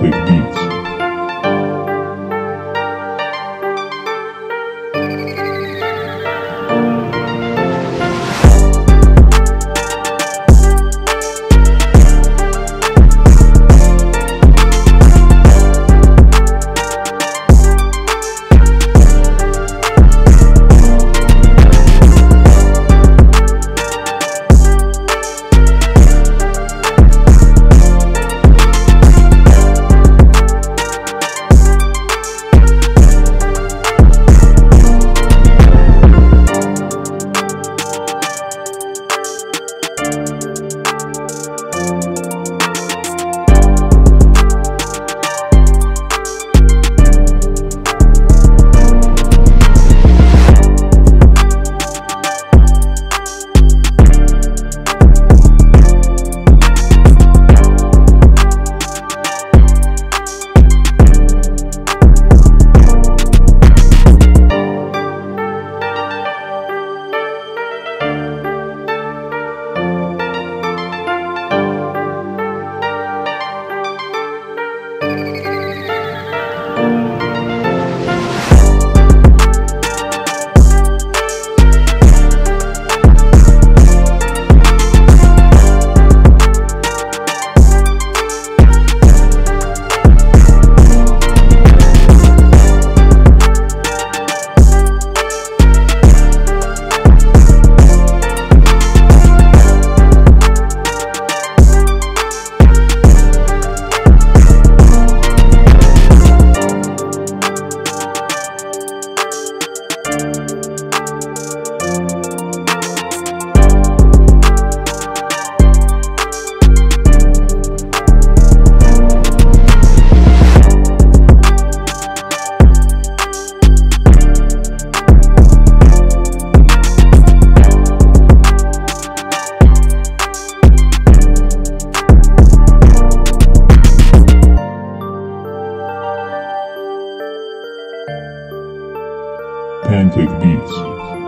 Pancake Beats. Pancake Beats.